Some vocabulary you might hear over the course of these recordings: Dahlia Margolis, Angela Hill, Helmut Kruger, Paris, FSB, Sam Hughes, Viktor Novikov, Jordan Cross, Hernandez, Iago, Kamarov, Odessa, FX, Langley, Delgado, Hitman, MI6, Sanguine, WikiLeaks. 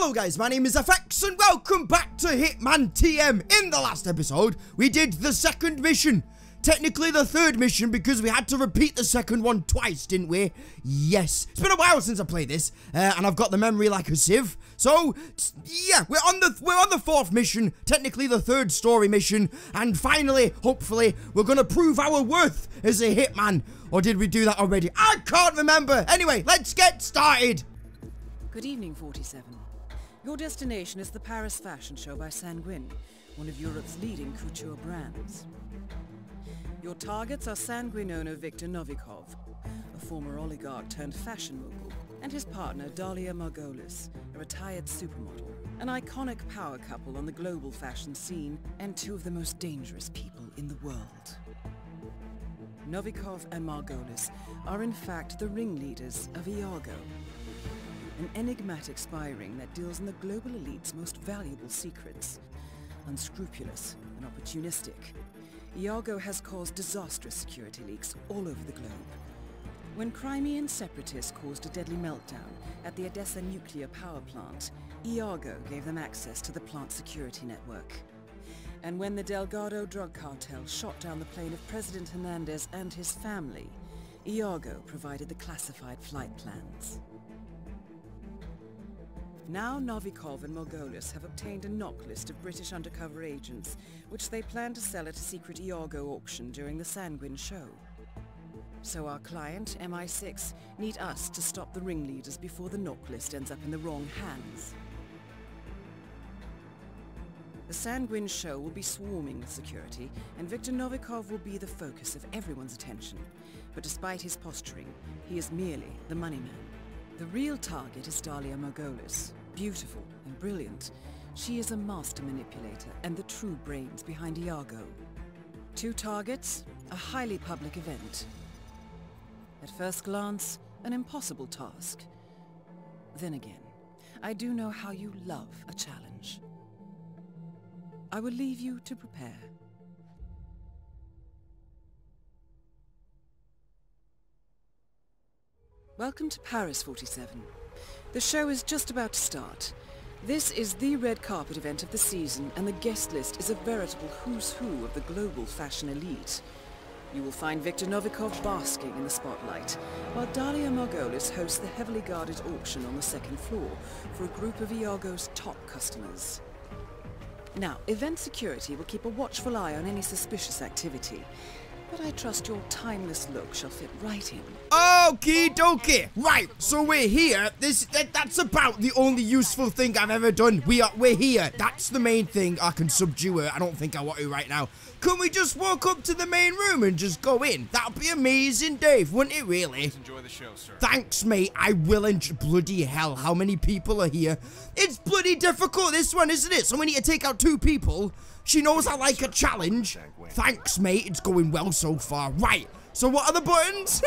Hello guys, my name is FX and welcome back to Hitman TM. In the last episode, we did the second mission. Technically the third mission because we had to repeat the second one twice, didn't we? Yes. It's been a while since I played this, and I've got the memory like a sieve. So, yeah, we're on the fourth mission, technically the third story mission, and finally, hopefully, we're gonna prove our worth as a hitman. Or did we do that already? I can't remember. Anyway, let's get started. Good evening, 47. Your destination is the Paris fashion show by Sanguine, one of Europe's leading couture brands. Your targets are Sanguine owner Viktor Novikov, a former oligarch turned fashion mogul, and his partner Dahlia Margolis, a retired supermodel, an iconic power couple on the global fashion scene, and two of the most dangerous people in the world. Novikov and Margolis are in fact the ringleaders of Iago, an enigmatic spy ring that deals in the global elite's most valuable secrets, unscrupulous and opportunistic. Iago has caused disastrous security leaks all over the globe. When Crimean separatists caused a deadly meltdown at the Odessa nuclear power plant, Iago gave them access to the plant's security network. And when the Delgado drug cartel shot down the plane of President Hernandez and his family, Iago provided the classified flight plans. Now Novikov and Margolis have obtained a knock list of British undercover agents, which they plan to sell at a secret Iago auction during the Sanguine show. So our client, MI6, need us to stop the ringleaders before the knock list ends up in the wrong hands. The Sanguine show will be swarming with security, and Viktor Novikov will be the focus of everyone's attention. But despite his posturing, he is merely the money man. The real target is Dahlia Margolis. Beautiful and brilliant, she is a master manipulator and the true brains behind Iago. Two targets, a highly public event. At first glance, an impossible task. Then again, I do know how you love a challenge. I will leave you to prepare. Welcome to Paris, 47. The show is just about to start. This is the red carpet event of the season, and the guest list is a veritable who's who of the global fashion elite. You will find Viktor Novikov basking in the spotlight, while Dahlia Margolis hosts the heavily guarded auction on the second floor for a group of Iago's top customers. Now, event security will keep a watchful eye on any suspicious activity, but I trust your timeless look shall fit right in. Okie dokie. Right, so we're here. That's about the only useful thing I've ever done. We're here. That's the main thing. I can subdue her. I don't think I want to right now. Can we just walk up to the main room and just go in? That'd be amazing, Dave, wouldn't it, really? Please enjoy the show, sir. Thanks, mate. I will enjoy. Bloody hell, how many people are here? It's bloody difficult, this one, isn't it? So we need to take out two people. She knows I like a challenge. Thanks, mate. It's going well so far. Right. So what are the buttons?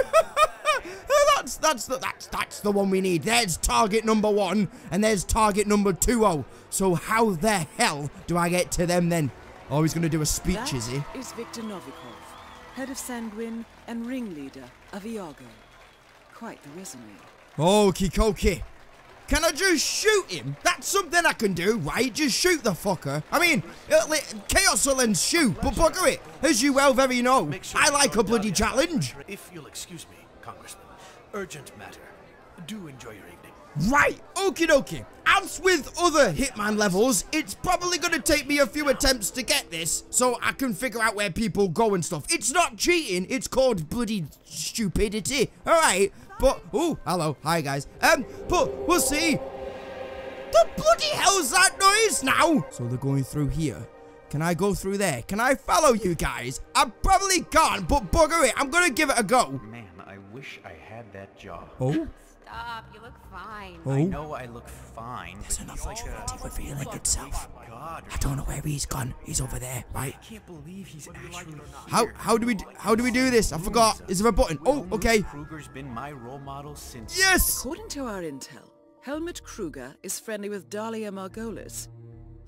that's the one we need. There's target number one, and there's target number 20. So how the hell do I get to them then? Oh, he's going to do a speech, that is he? Is Viktor Novikov, head of Sanguine and ringleader of Iago. Quite the resume. Okie dokie. Can I just shoot him? That's something I can do, right? Just shoot the fucker. I mean, chaos will end shoot, but bugger it. As you well very know, I like a bloody challenge. If you'll excuse me, Congressman, urgent matter. Do enjoy your evening. Right, okie dokie. As with other Hitman levels, it's probably going to take me a few attempts to get this, so I can figure out where people go and stuff. It's not cheating, it's called bloody stupidity, alright? But, oh, hello, hi guys. But we'll see. The bloody hell's that noise now? So they're going through here. Can I go through there? Can I follow you guys? I probably can't, but bugger it, I'm going to give it a go. Man, I wish I had that job. Oh? Stop, you look fine. Oh. I know I look fine. There's another opportunity revealing itself. I don't know where he's gone. He's over there, right? I can't believe he's actually how do we do this? I forgot. Is there a button? Oh, okay. Kruger's been my role model since. Yes. According to our intel, Helmut Kruger is friendly with Dahlia Margolis.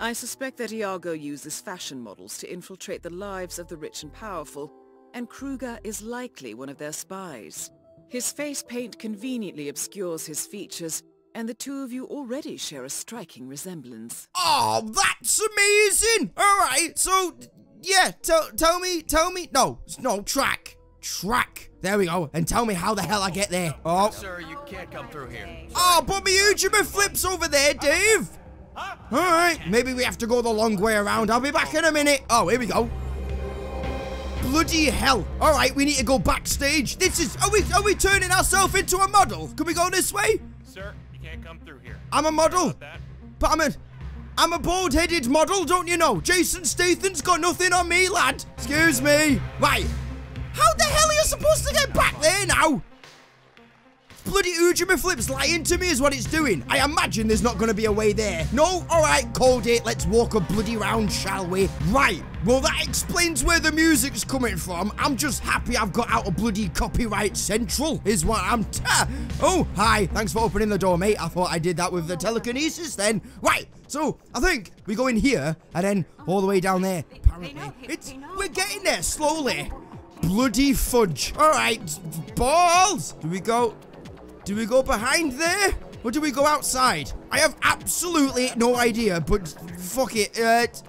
I suspect that Iago uses fashion models to infiltrate the lives of the rich and powerful, and Kruger is likely one of their spies. His face paint conveniently obscures his features, And the two of you already share a striking resemblance. Oh, that's amazing! Alright, so, yeah, tell me, no, track. There we go, and tell me how the hell I get there. Oh. Sir, you can't come through here. Sorry. Oh, but my YouTuber flips over there, Dave! Alright, maybe we have to go the long way around. I'll be back in a minute. Oh, here we go. Bloody hell. Alright, we need to go backstage. This is, are we turning ourselves into a model? Can we go this way? Sir, you can't come through here. I'm a model, but I'm a bald-headed model, don't you know? Jason Statham's got nothing on me, lad. Excuse me. Right. How the hell are you supposed to get back there now? Bloody Ujima Flip's lying to me is what it's doing. I imagine there's not going to be a way there. No? All right, cold it. Let's walk a bloody round, shall we? Right. Well, that explains where the music's coming from. I'm just happy I've got out of bloody Copyright Central is what I'm... Oh, hi. Thanks for opening the door, mate. I thought I did that with the telekinesis then. Right. So, I think we go in here and then all the way down there. Apparently. We're getting there slowly. Bloody fudge. All right. Balls. Do we go behind there? Or do we go outside? I have absolutely no idea, but fuck it.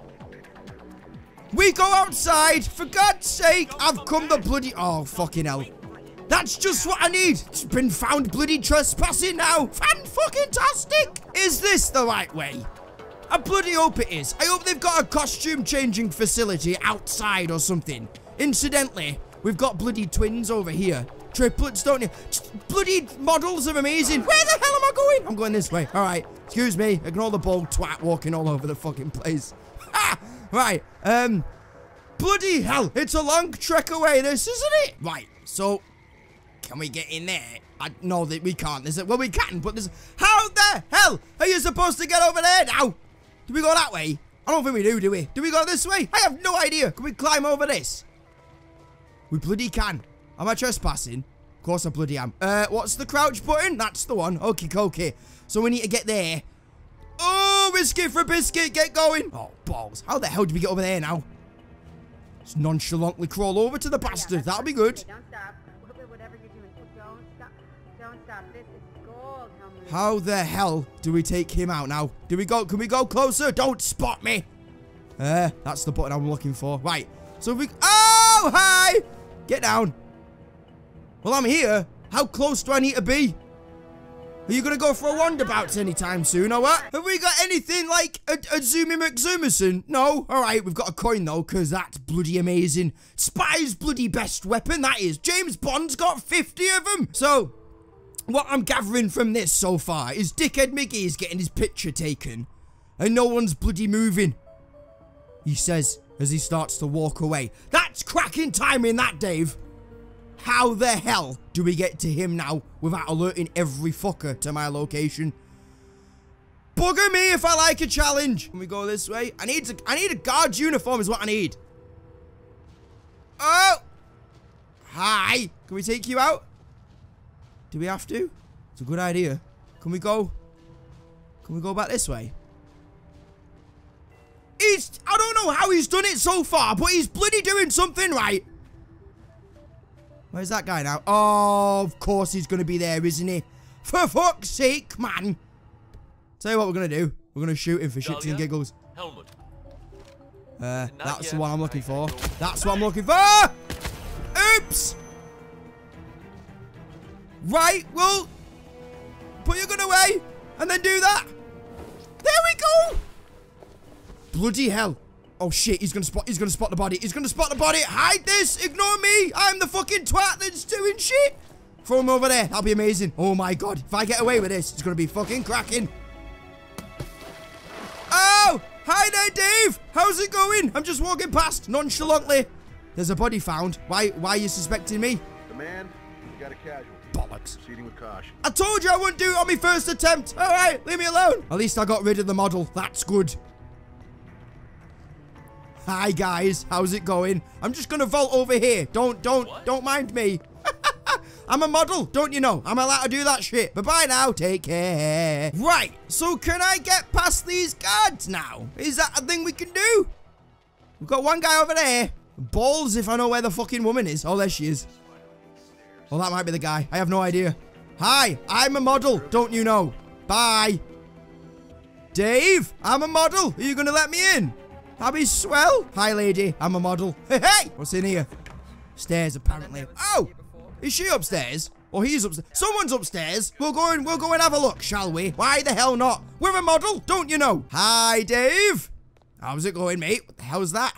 We go outside! For God's sake, I've come the bloody... Oh, fucking hell. That's just what I need. It's been found bloody trespassing now. Fan-fucking-tastic! Is this the right way? I bloody hope it is. I hope they've got a costume-changing facility outside or something. Incidentally, we've got bloody twins over here. Triplets, don't you? Bloody models are amazing. Where the hell am I going? I'm going this way. All right. Excuse me. Ignore the bald twat walking all over the fucking place. Ha! Right. Bloody hell. It's a long trek away, this, isn't it? Right. So, can we get in there? No, we can't. Well, we can, but there's... How the hell are you supposed to get over there now? Do we go that way? I don't think we do we? Do we go this way? I have no idea. Can we climb over this? We bloody can. Am I trespassing? Of course I bloody am. What's the crouch button? That's the one. Okie dokie. So we need to get there. Oh, whiskey for a biscuit. Get going. Oh, balls. How the hell do we get over there now? Just nonchalantly crawl over to the bastard. That'll be good. Don't stop. Whatever you're doing. Don't stop. Don't stop. This is gold. How the hell do we take him out now? Do we go? Can we go closer? Don't spot me. That's the button I'm looking for. Right. So we... Oh, hi. Get down. Well, I'm here. How close do I need to be? Are you going to go for a wandabouts anytime soon or what? Have we got anything like a Zoomy McZoomerson? No? All right, we've got a coin though, because that's bloody amazing. Spy's bloody best weapon, that is. James Bond's got 50 of them. So, what I'm gathering from this so far is Dickhead Mickey is getting his picture taken. And no one's bloody moving. He says as he starts to walk away. That's cracking timing that, Dave. How the hell do we get to him now without alerting every fucker to my location? Bugger me if I like a challenge. Can we go this way? I need a guard's uniform is what I need. Oh! Hi! Can we take you out? Do we have to? It's a good idea. Can we go back this way? I don't know how he's done it so far, but he's bloody doing something right. Where's that guy now? Oh, of course he's going to be there, isn't he? For fuck's sake, man. Tell you what we're going to do. We're going to shoot him for shits and giggles. Helmut. That's the one I'm looking for. That's what I'm looking for! Oops! Right, well, put your gun away and then do that. There we go! Bloody hell. Oh shit, he's gonna spot the body. He's gonna spot the body. Hide this. Ignore me. I'm the fucking twat that's doing shit. Throw him over there. That'll be amazing. Oh my god. If I get away with this, it's gonna be fucking cracking. Oh! Hi there, Dave. How's it going? I'm just walking past nonchalantly. There's a body found. Why are you suspecting me? The man, you got a casualty. Bollocks. Proceeding with caution. I told you I wouldn't do it on my first attempt. Alright, leave me alone. At least I got rid of the model. That's good. Hi guys, how's it going? I'm just gonna vault over here. Don't mind me. I'm a model, don't you know? I'm allowed to do that shit. Bye-bye now, take care. Right, so can I get past these guards now? Is that a thing we can do? We've got one guy over there. Balls if I know where the fucking woman is. Oh, there she is. Well, that might be the guy. I have no idea. Hi, I'm a model, don't you know? Bye. Dave, I'm a model. Are you going to let me in? That'd be swell. Hi, lady. I'm a model. Hey, hey. What's in here? Stairs, apparently. Oh, is she upstairs? Or he's upstairs? Someone's upstairs. We'll go and have a look, shall we? Why the hell not? We're a model, don't you know? Hi, Dave. How's it going, mate? What the hell's that?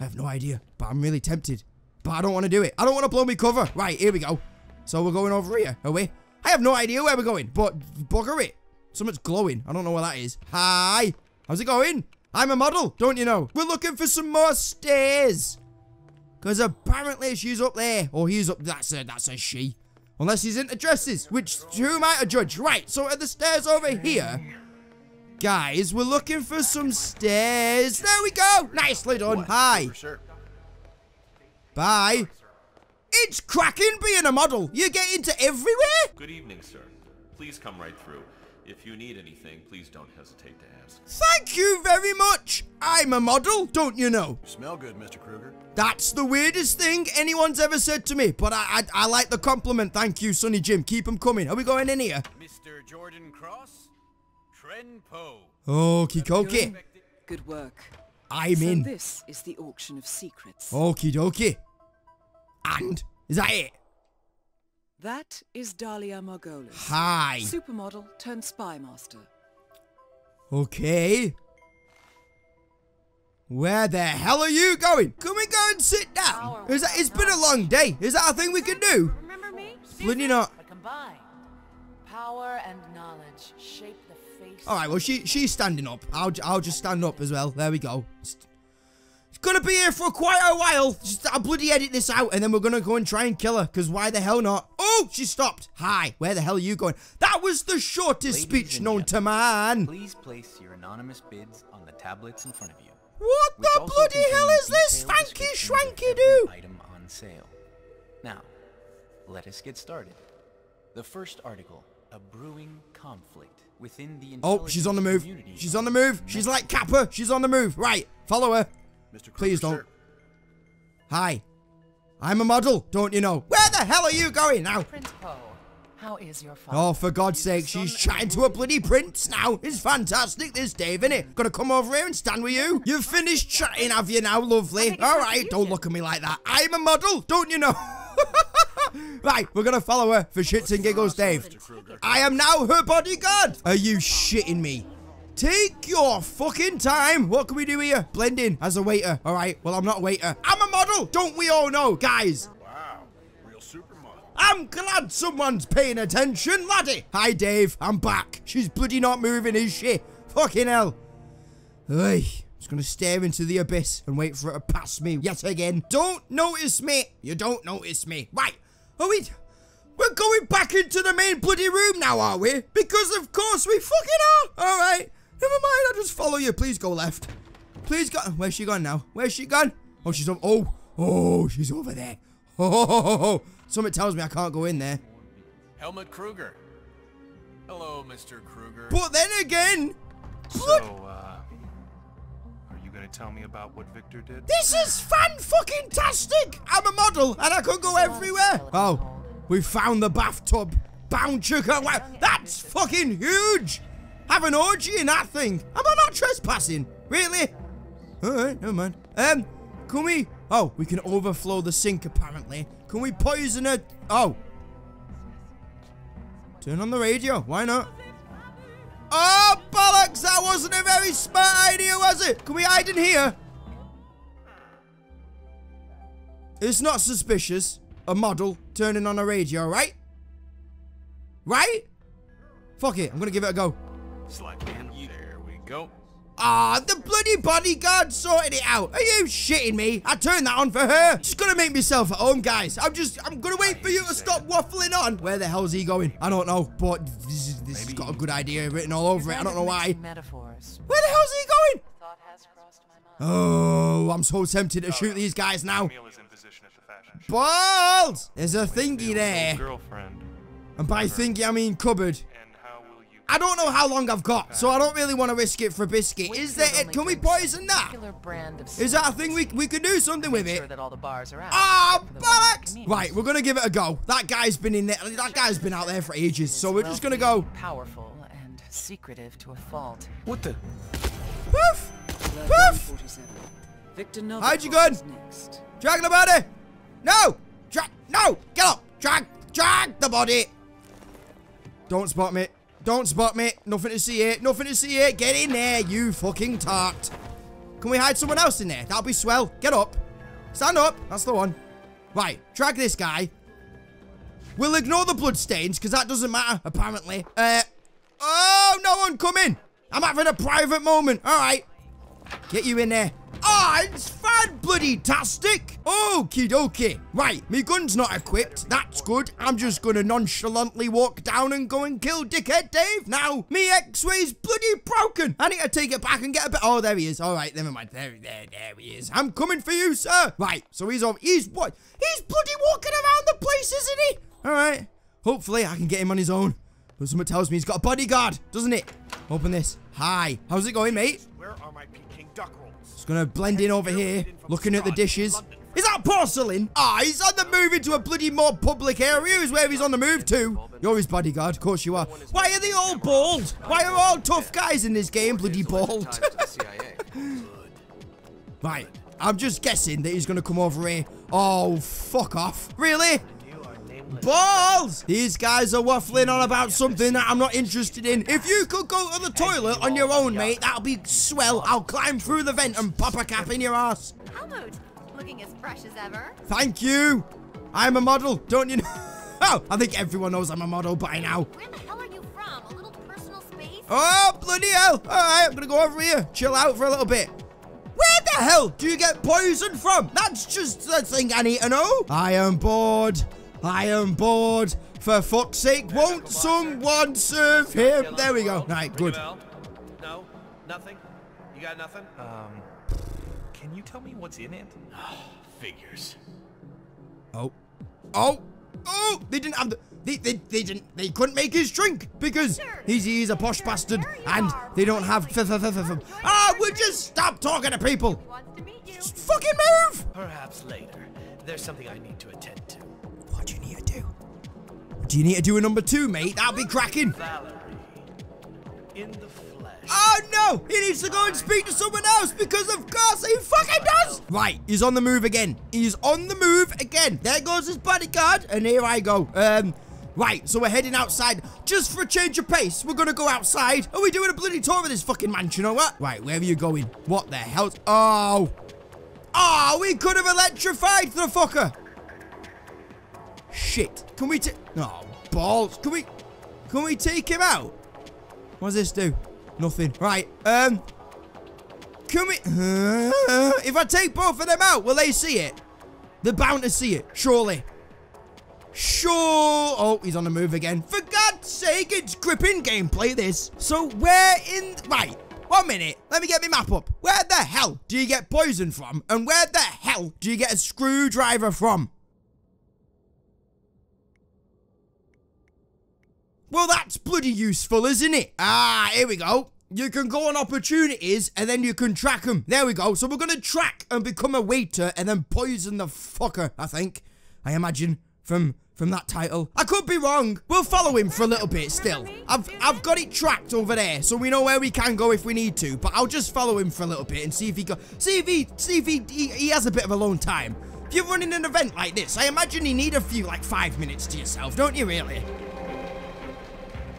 I have no idea, but I'm really tempted. But I don't want to do it. I don't want to blow me cover. Right, here we go. So we're going over here, are we? I have no idea where we're going, but bugger it. Something's glowing. I don't know what that is. Hi. How's it going? I'm a model, don't you know? We're looking for some more stairs. Because apparently she's up there. Or he's up... That's a she. Unless he's into dresses, which... Who am I to judge? Right, so at the stairs over here... Guys, we're looking for some stairs. There we go. Nicely done. Hi. Bye. It's cracking being a model. You get into everywhere. Good evening, sir. Please come right through. If you need anything, please don't hesitate to ask. Thank you very much. I'm a model, don't you know? You smell good, Mr. Kruger. That's the weirdest thing anyone's ever said to me, but I like the compliment. Thank you, Sonny Jim. Keep them coming. Are we going in here? Mr. Jordan Cross, Tren Poe. Okie dokie. Good work. I'm in. This is the auction of secrets. Okie dokie. And? Is that it? That is Dahlia Margolis. Hi. Supermodel turned spy master. Okay. Where the hell are you going? Can we go and sit down? Is that, it's been a long day. Is that a thing we can do? Remember me? Bloody not. Power and knowledge shape the face. All right, well, she's standing up. I'll just stand up as well. There we go. Gonna be here for quite a while. Just, I'll bloody edit this out and then we're gonna go and try and kill her, because why the hell not? Oh, she stopped. Hi, where the hell are you going? That was the shortest speech known to man. Please place your anonymous bids on the tablets in front of you. What the bloody hell is this? Thanky shwanky do. Item on sale. Now, let us get started. The first article, a brewing conflict within the intelligence. Oh, she's on the move. She's on the move. She's like Kappa. She's on the move. Right, follow her. Mr. Kruger, please don't. Sir. Hi. I'm a model, don't you know? Where the hell are you going now? Prince Poe, how is your father? Oh, for God's sake, she's chatting to a bloody prince now. It's fantastic, this Dave, isn't it? Gonna come over here and stand with you. You've finished chatting, have you now, lovely? All right, don't look at me like that. I'm a model, don't you know? Right, we're gonna follow her for shits and giggles, Dave. I am now her bodyguard. Are you shitting me? Take your fucking time. What can we do here? Blend in as a waiter. All right. Well, I'm not a waiter. I'm a model. Don't we all know, guys? Wow. Real supermodel. I'm glad someone's paying attention, laddie. Hi, Dave. I'm back. She's bloody not moving, is she? Fucking hell. Ugh. Just gonna stare into the abyss and wait for her to pass me yet again. Don't notice me. You don't notice me. Right. Are we... We're going back into the main bloody room now, are we? Because, of course, we fucking are. All right. Never mind, I'll just follow you. Please go left. Please go. Where's she gone now? Where's she gone? Oh, she's over. Oh, she's over there. Oh. Something tells me I can't go in there. Helmut Kruger. Hello, Mr. Kruger. But then again, are you going to tell me about what Victor did? This is fan-fucking-tastic. I'm a model, and I can go everywhere. Oh, we found the bathtub. Bound chicken. That's fucking huge. Have an orgy in that thing. Am I not trespassing? Really? Alright, never mind. Can we... Oh, we can overflow the sink, apparently. Can we poison her? Oh. Turn on the radio. Why not? Oh, bollocks! That wasn't a very smart idea, was it? Can we hide in here? It's not suspicious. A model turning on a radio, right? Right? Fuck it. I'm gonna give it a go. There we go. Ah, the bloody bodyguard sorted it out. Are you shitting me? I turned that on for her. Just gonna make myself at home, guys. I'm gonna wait for you to stop waffling on. Where the hell's he going? I don't know, but this has got a good idea written all over it. I don't know why. Metaphors. Where the hell's he going? Oh, I'm so tempted to shoot these guys now. Balls! There's a thingy there. And by thingy, I mean cupboard. I don't know how long I've got, so I don't really want to risk it for a biscuit. Is there... Can we poison that? Is that a thing we could do something with it? Ah, bollocks! Right, we're going to give it a go. That guy's been in there. That guy's been out there for ages, so we're just going to go... Powerful and secretive to a fault. What the? Woof! Woof! Viktor Novikov. Hide your gun! Drag the body! No! Drag! No! Get up! Drag! Drag the body! Don't spot me. Don't spot me. Nothing to see here. Nothing to see here. Get in there, you fucking tart. Can we hide someone else in there? That'll be swell. Get up. Stand up. That's the one. Right. Drag this guy. We'll ignore the bloodstains because that doesn't matter, apparently. Oh, no one coming. I'm having a private moment. All right. Get you in there. Oh, it's fine, bloody-tastic. Okie dokie. Right, me gun's not equipped. That's good. I'm just going to nonchalantly walk down and go and kill Dickhead Dave now. Me X-way's bloody broken. I need to take it back and get a bit... Oh, there he is. All right, never mind. There he is. I'm coming for you, sir. Right, so he's over... He's what? He's bloody walking around the place, isn't he? All right. Hopefully, I can get him on his own. But someone tells me he's got a bodyguard, doesn't it? Open this. Hi. How's it going, mate? Where are my Peking duck rolls? Just gonna blend in over here, looking at the dishes. Is that porcelain? Ah, he's on the move into a bloody more public area is where he's on the move to. You're his bodyguard, of course you are. Why are they all bald? Why are all tough guys in this game bloody bald? Right, I'm just guessing that he's gonna come over here. Oh, fuck off. Really? Balls! These guys are waffling on about something that I'm not interested in. If you could go to the toilet on your own, mate, that'll be swell. I'll climb through the vent and pop a cap in your ass. Helmut, looking as fresh as ever. Thank you. I'm a model, don't you know? Oh, I think everyone knows I'm a model by now. Where the hell are you from? A little personal space? Oh, bloody hell. All right, I'm going to go over here. Chill out for a little bit. Where the hell do you get poison from? That's just the thing I need to know. I am bored. I am bored. For fuck's sake, won't someone serve him? There we go. Right, good. No, nothing. You got nothing? Can you tell me what's in it? Figures. Oh. Oh. Oh, they didn't have the... They couldn't make his drink because he's a posh bastard and they don't have... Ah, we'll just stop talking to people. Just fucking move. Perhaps later. There's something I need to attend to. What do you need to do? Do you need to do a number two, mate? That'll be cracking. Oh, no! He needs to go and speak to someone else because, of course, he fucking does! Right, he's on the move again. He's on the move again. There goes his bodyguard, and here I go. Right, so we're heading outside. Just for a change of pace, we're going to go outside. Are we doing a bloody tour of this fucking mansion or what? Right, where are you going? What the hell? Oh. Oh, we could have electrified the fucker. Shit. Can we take... Oh, balls. Can we take him out? What does this do? Nothing. Right. Can we... if I take both of them out, will they see it? They're bound to see it. Surely. Sure. Oh, he's on the move again. For God's sake, it's gripping gameplay, this. So, where in... Right. 1 minute. Let me get my map up. Where the hell do you get poison from? And where the hell do you get a screwdriver from? Well, that's bloody useful, isn't it? Ah, here we go. You can go on opportunities, and then you can track them. There we go. So we're going to track and become a waiter, and then poison the fucker, I think. I imagine, from that title. I could be wrong. We'll follow him for a little bit still. I've got it tracked over there, so we know where we can go if we need to. But I'll just follow him for a little bit and see if he go. See if he has a bit of a long time. If you're running an event like this, I imagine you need a few, like, 5 minutes to yourself, don't you, really?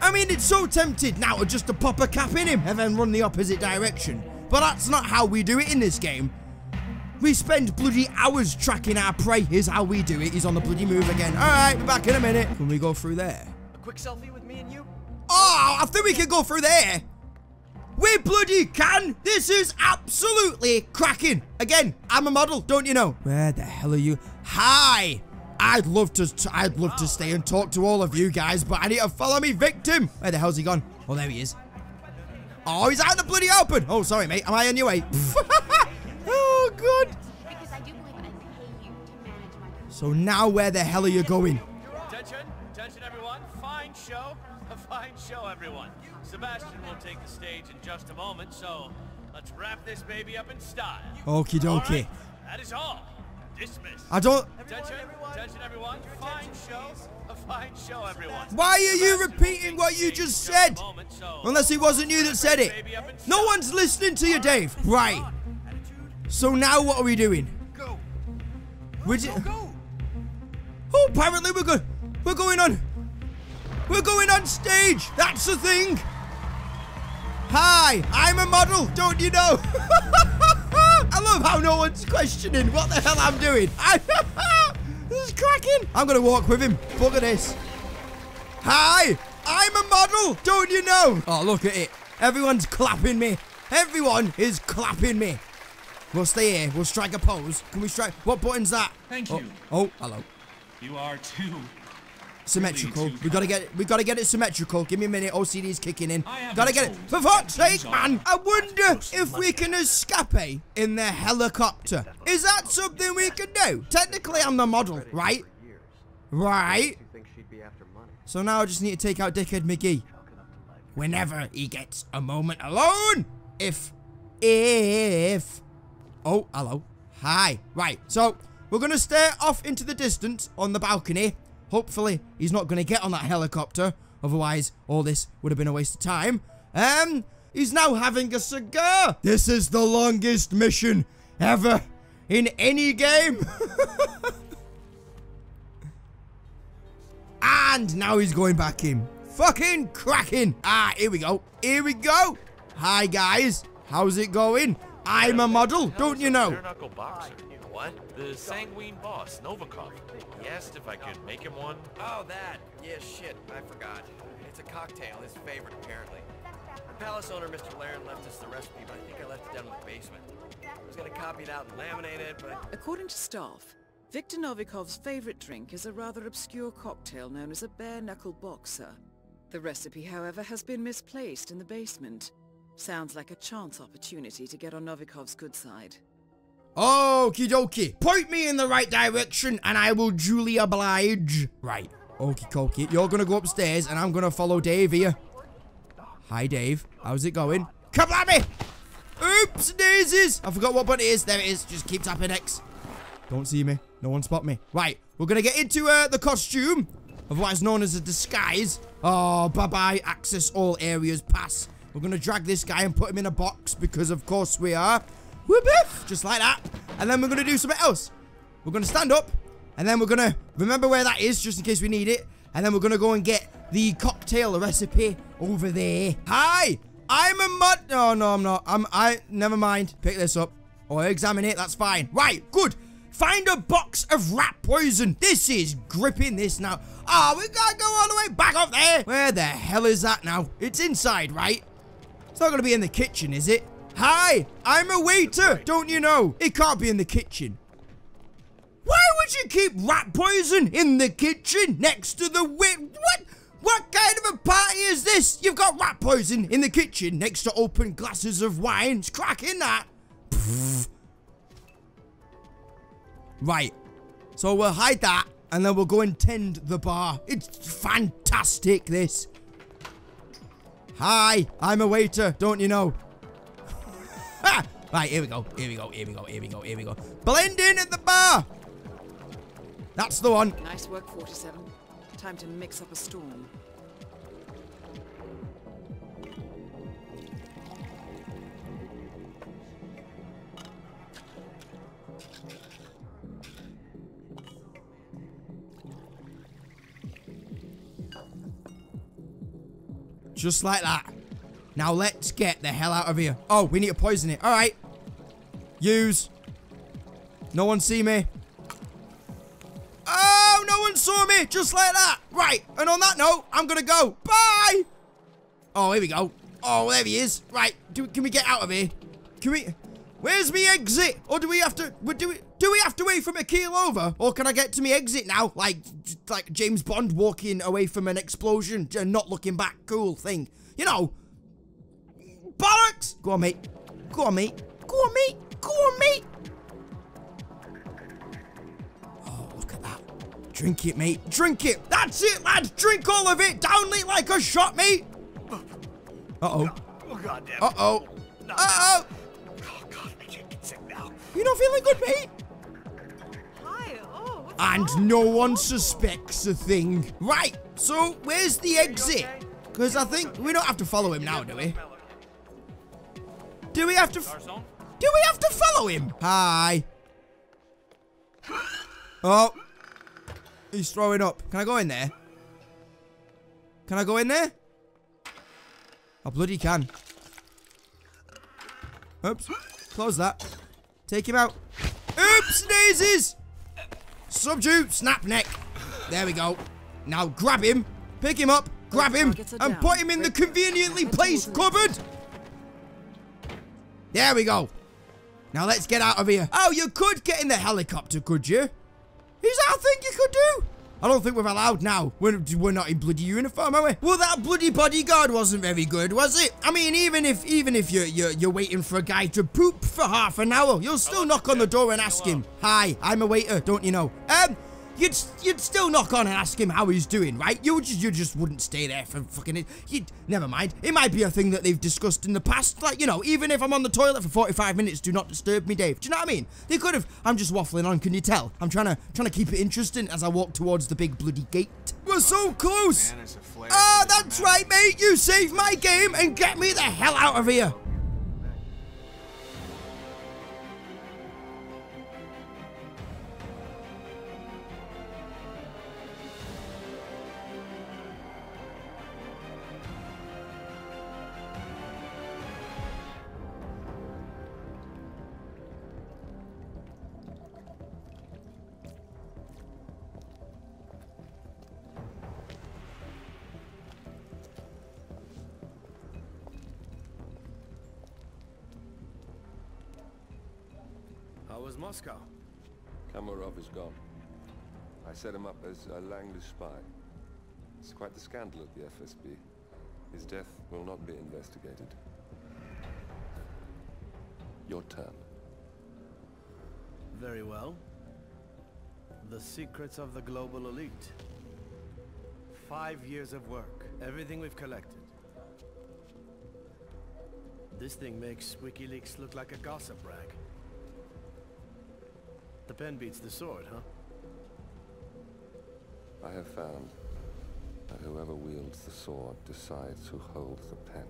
I mean, it's so tempted now to just to pop a cap in him and then run the opposite direction. But that's not how we do it in this game. We spend bloody hours tracking our prey. Here's how we do it. He's on the bloody move again. All right, we're back in a minute. Can we go through there? A quick selfie with me and you? Oh, I think we can go through there. We bloody can. This is absolutely cracking. Again, I'm a model, don't you know? Where the hell are you? Hi. I'd love to stay and talk to all of you guys, but I need to follow me victim. Where the hell's he gone? Oh, there he is. Oh, he's out in the bloody open. Oh, sorry, mate. Am I on your way? Oh, God. Because I do believe I pay you to manage my... So now where the hell are you going? Attention. Attention, everyone. Fine show. A fine show, everyone. Sebastian will take the stage in just a moment, so let's wrap this baby up in style. Okie dokie. Right. That is all. I don't. Attention everyone. Fine show, everyone. Why are you repeating what you just said? Unless it wasn't you that said it. No one's listening to you, Dave. Right. So now what are we doing? Go. Oh, apparently we're good. We're going on stage. That's the thing. Hi, I'm a model. Don't you know? I love how no one's questioning what the hell I'm doing. This is cracking. I'm going to walk with him. Look at this. Hi, I'm a model. Don't you know? Oh, look at it. Everyone's clapping me. Everyone is clapping me. We'll stay here. We'll strike a pose. Can we strike? What button's that? Thank you. Oh, hello. You are too symmetrical. Really too we gotta get it symmetrical. Give me a minute. OCD's kicking in. Gotta get it. For fuck's sake, man! I wonder if we can escape in the helicopter. Is that something we can do? Technically, I'm the model, right? Right. So now I just need to take out Dickhead McGee whenever he gets a moment alone. If. Oh, hello. Hi. Right. So. We're going to stare off into the distance on the balcony. Hopefully, he's not going to get on that helicopter. Otherwise, all this would have been a waste of time. He's now having a cigar. This is the longest mission ever in any game. And now he's going back in. Fucking cracking. Ah, here we go. Here we go. Hi, guys. How's it going? I'm a model, don't you know? What? The Sanguine boss, Novikov. He asked if I could make him one. Oh, that. Yeah, shit. I forgot. It's a cocktail, his favorite, apparently. The palace owner, Mr. Laren, left us the recipe, but I think I left it down in the basement. I was gonna copy it out and laminate it, but... According to staff, Viktor Novikov's favorite drink is a rather obscure cocktail known as a bare-knuckle boxer. The recipe, however, has been misplaced in the basement. Sounds like a chance opportunity to get on Novikov's good side. Okie dokie. Point me in the right direction and I will duly oblige. Right. Okie dokie. You're going to go upstairs and I'm going to follow Dave here. Hi, Dave. How's it going? Come at me! Oops, daisies. I forgot what button it is. There it is. Just keep tapping X. Don't see me. No one spot me. Right. We're going to get into the costume, otherwise known as a disguise. Oh, bye-bye. Access all areas. Pass. We're going to drag this guy and put him in a box because, of course, we are. Whoop, just like that. And then we're going to do something else. We're going to stand up. And then we're going to remember where that is, just in case we need it. And then we're going to go and get the cocktail recipe over there. Hi, I'm a mud. Oh, no, I'm not. Never mind. Pick this up. Or examine it. That's fine. Right, good. Find a box of rat poison. This is gripping this now. Ah, we got to go all the way back up there. Where the hell is that now? It's inside, right? It's not going to be in the kitchen, is it? Hi, I'm a waiter, don't you know? It can't be in the kitchen. Why would you keep rat poison in the kitchen next to the what? What kind of a party is this? You've got rat poison in the kitchen next to open glasses of wine. It's cracking that. Pfft. Right, so we'll hide that and then we'll go and tend the bar. It's fantastic, this. Hi, I'm a waiter, don't you know? Ah, right, here we go. Blend in at the bar. That's the one. Nice work, 47. Time to mix up a storm. Just like that. Now let's get the hell out of here. Oh, we need to poison it. All right. Use. No one see me. Oh, no one saw me. Just like that. Right. And on that note, I'm going to go. Bye. Oh, here we go. Oh, there he is. Right. Can we get out of here? Can we? Where's me exit? Or do we have to? Do we have to wait for me to keel over? Or can I get to me exit now? Like James Bond walking away from an explosion and not looking back. Cool thing. You know. Bollocks! Go on, mate. Go on, mate. Go on, mate. Go on, mate. Oh, look at that. Drink it, mate. Drink it. That's it, lads. Drink all of it. Down it like a shot, mate. Uh-oh. Uh-oh. Uh-oh. You not feeling good, mate? And no one suspects a thing. Right, so where's the exit? Because I think we don't have to follow him now, do we? Do we have to follow him? Hi. Oh. He's throwing up. Can I go in there? Can I go in there? I bloody can. Oops. Close that. Take him out. Oops, daisies! Subdue, snap neck. There we go. Now grab him. Pick him up. Grab him. And put him in the conveniently placed cupboard. There we go. Now let's get out of here. Oh, you could get in the helicopter, could you? Is that a thing you could do? I don't think we're allowed now. We're not in bloody uniform, are we? Well, that bloody bodyguard wasn't very good, was it? I mean, even if you're waiting for a guy to poop for half an hour, you'll still knock on the door and ask him, "Hi, I'm a waiter, don't you know?" You'd still knock on and ask him how he's doing, right? You just wouldn't stay there for fucking it. Never mind. It might be a thing that they've discussed in the past. Like, you know, even if I'm on the toilet for 45 minutes, do not disturb me, Dave. Do you know what I mean? They could have. I'm just waffling on, can you tell? I'm trying to keep it interesting as I walk towards the big bloody gate. We're so close. Ah, that's right, mate. You saved my game and get me the hell out of here. Moscow. Kamarov is gone. I set him up as a Langley spy. It's quite the scandal at the FSB. His death will not be investigated. Your turn. Very well. The secrets of the global elite. 5 years of work. Everything we've collected. This thing makes WikiLeaks look like a gossip rag. The pen beats the sword, huh? I have found that whoever wields the sword decides who holds the pen.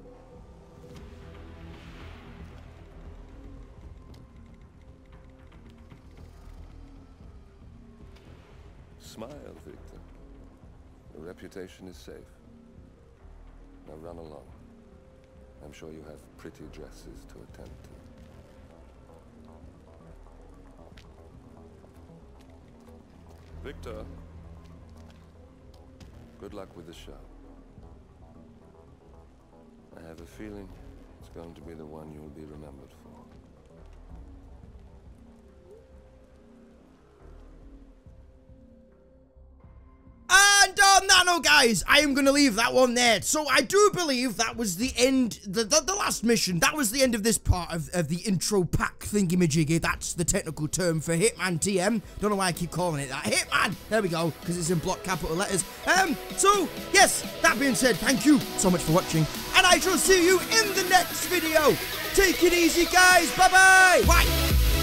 Smile, Victor. Your reputation is safe. Now run along. I'm sure you have pretty dresses to attend to. Victor, good luck with the show. I have a feeling it's going to be the one you'll be remembered for. Guys, I am going to leave that one there. So I do believe that was the end, the last mission. That was the end of this part of the intro pack thingy-majiggy. That's the technical term for Hitman TM. Don't know why I keep calling it that. Hitman! There we go, because it's in block capital letters. So, yes, that being said, thank you so much for watching. And I shall see you in the next video. Take it easy, guys. Bye-bye. Right,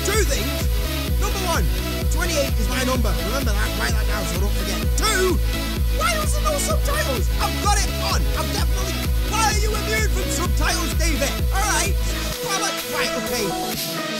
two things. Number one, 28 is my number. Remember that. Write that down so I don't forget. Two... why else are no subtitles? I've got it on. I'm definitely... why are you immune from subtitles, David? Alright. Right, okay.